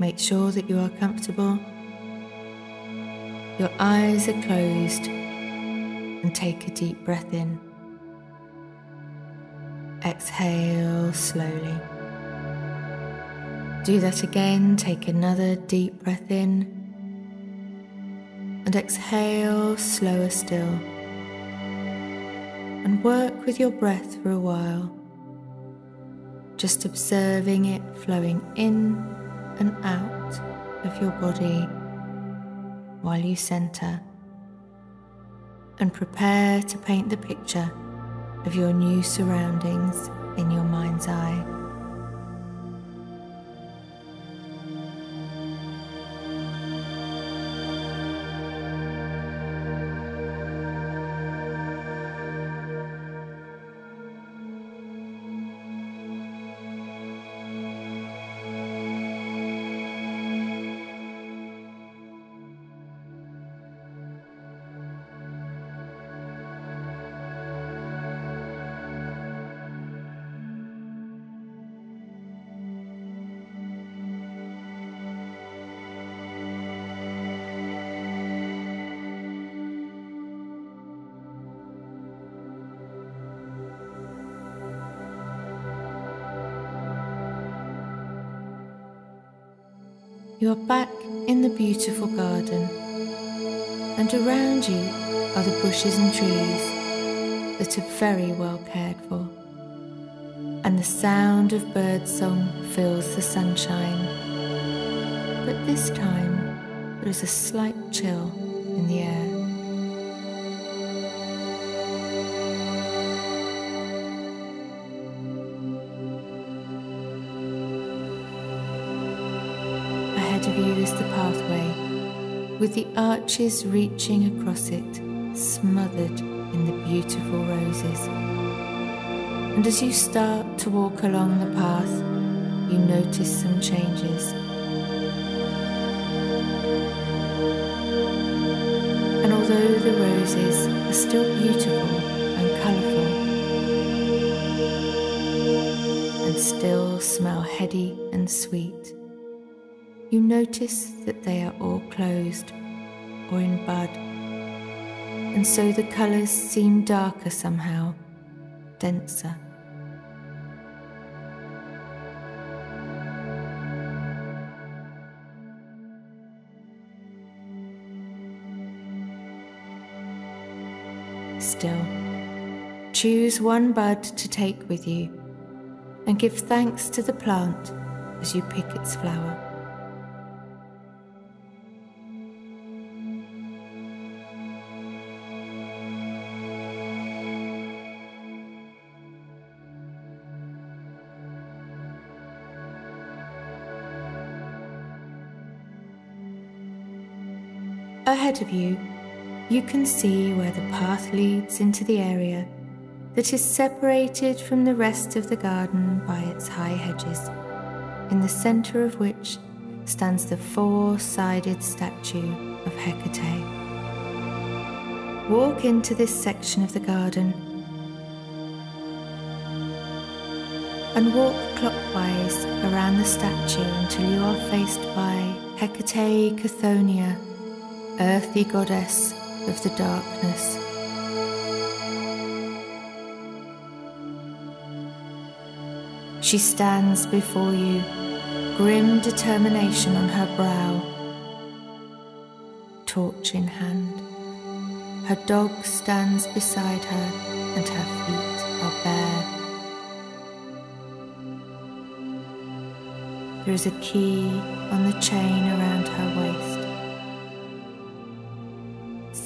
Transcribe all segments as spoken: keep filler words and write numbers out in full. Make sure that you are comfortable. Your eyes are closed and take a deep breath in. Exhale slowly. Do that again. Take another deep breath in and exhale slower still. And work with your breath for a while, just observing it flowing in and out of your body while you center and prepare to paint the picture of your new surroundings in your mind's eye. You are back in the beautiful garden, and around you are the bushes and trees that are very well cared for, and the sound of birdsong fills the sunshine. But this time there is a slight chill in the air. Ahead of you is the pathway, with the arches reaching across it, smothered in the beautiful roses. And as you start to walk along the path, you notice some changes. And although the roses are still beautiful and colourful, and still smell heady and sweet, you notice that they are all closed or in bud, and so the colours seem darker somehow, denser. Still, choose one bud to take with you and give thanks to the plant as you pick its flower. Ahead of you, you can see where the path leads into the area that is separated from the rest of the garden by its high hedges, in the centre of which stands the four-sided statue of Hecate. Walk into this section of the garden and walk clockwise around the statue until you are faced by Hecate Cthonia, earthy goddess of the darkness. She stands before you, grim determination on her brow, torch in hand. Her dog stands beside her and her feet are bare. There is a key on the chain around her waist.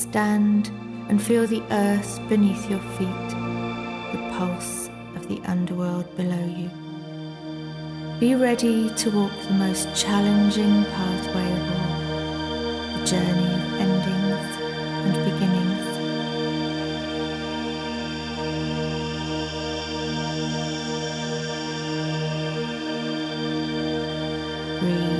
Stand and feel the earth beneath your feet, the pulse of the underworld below you. Be ready to walk the most challenging pathway of all, the journey of endings and beginnings. Breathe.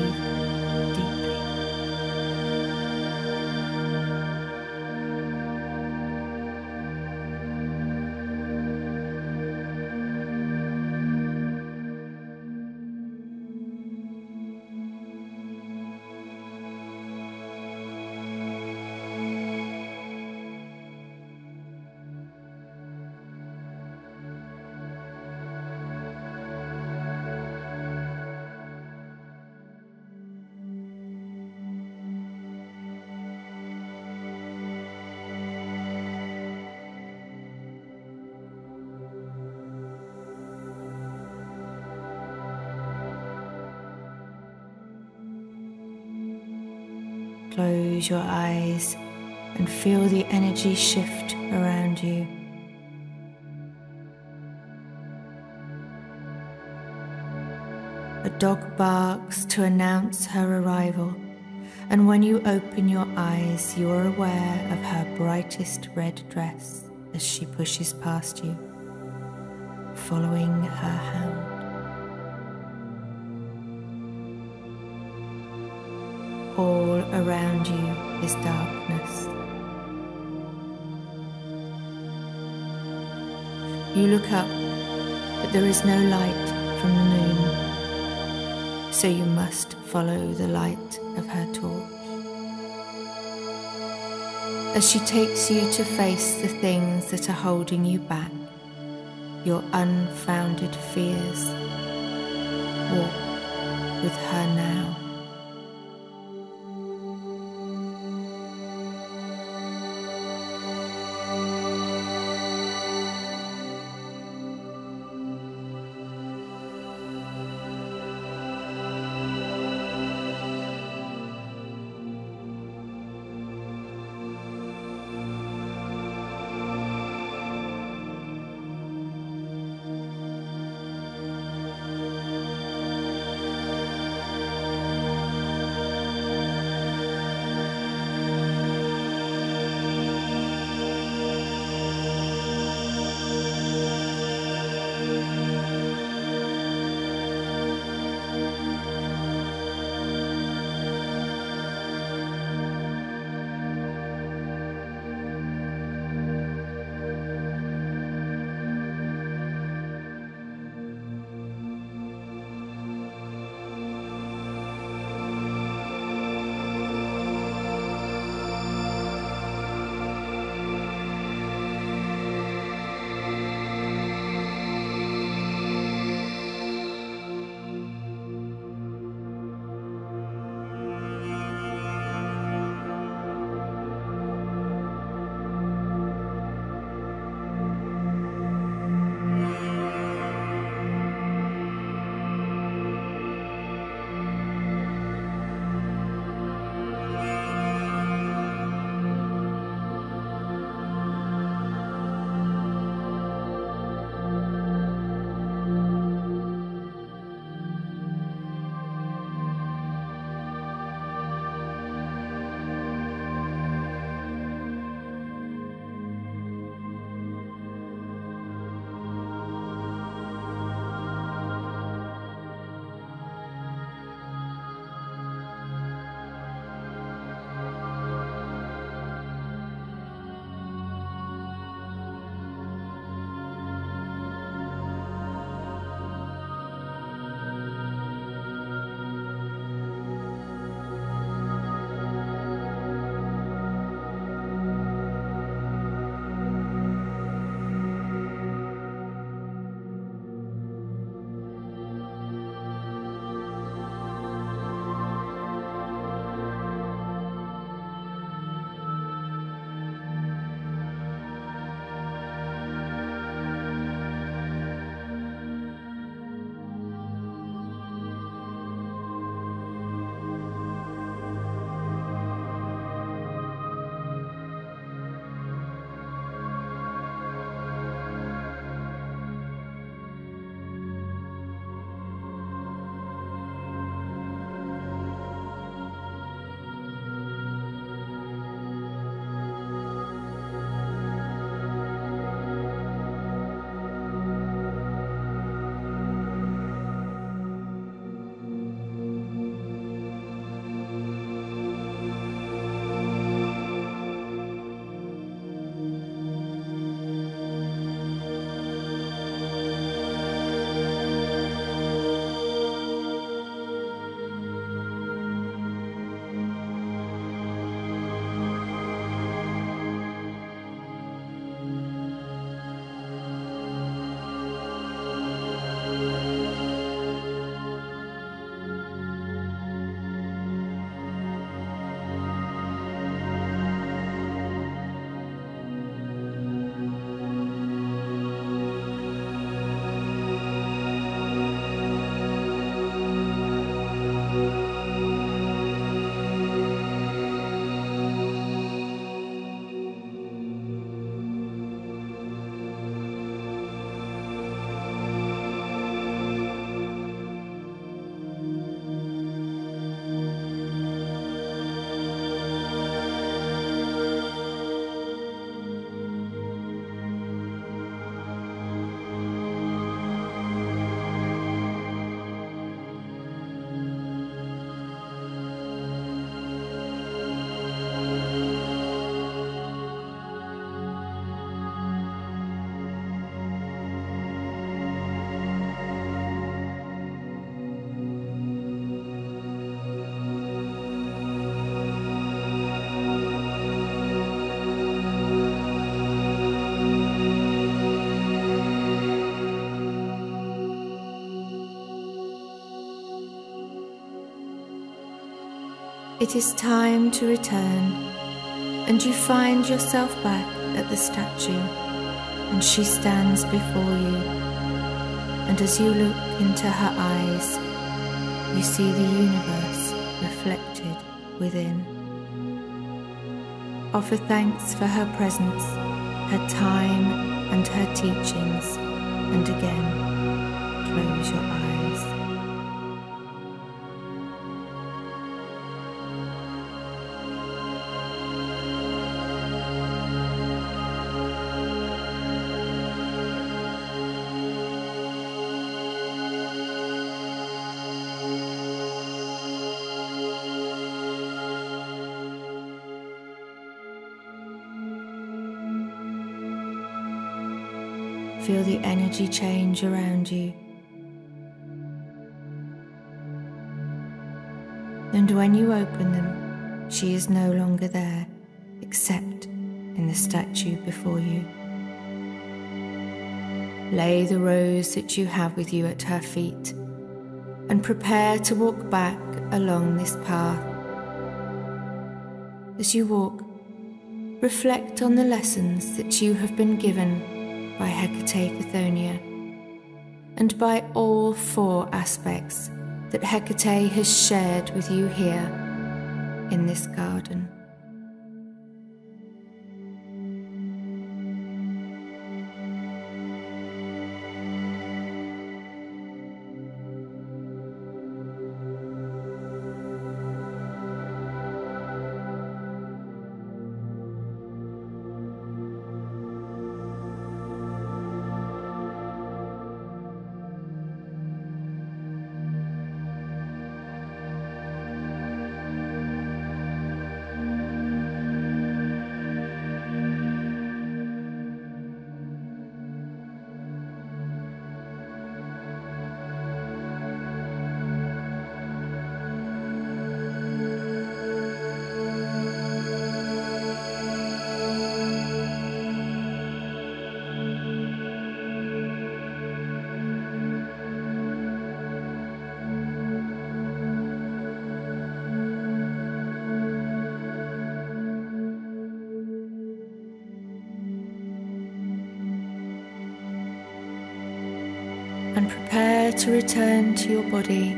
Close your eyes and feel the energy shift around you. A dog barks to announce her arrival, and when you open your eyes, you are aware of her brightest red dress as she pushes past you, following her hound. All around you is darkness. You look up, but there is no light from the moon, so you must follow the light of her torch. As she takes you to face the things that are holding you back, your unfounded fears, walk with her now. it is time to return, and you find yourself back at the statue, and she stands before you, and as you look into her eyes, you see the universe reflected within. Offer thanks for her presence, her time, and her teachings, and again, close your eyes. Feel the energy change around you. And when you open them, she is no longer there, except in the statue before you. Lay the rose that you have with you at her feet, and prepare to walk back along this path. As you walk, reflect on the lessons that you have been given by Hecate Cthonia, and by all four aspects that Hecate has shared with you here in this garden. And prepare to return to your body.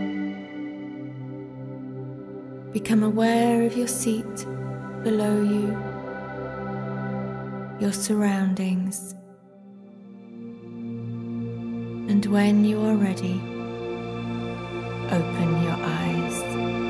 Become aware of your seat below you, your surroundings, and when you are ready, open your eyes.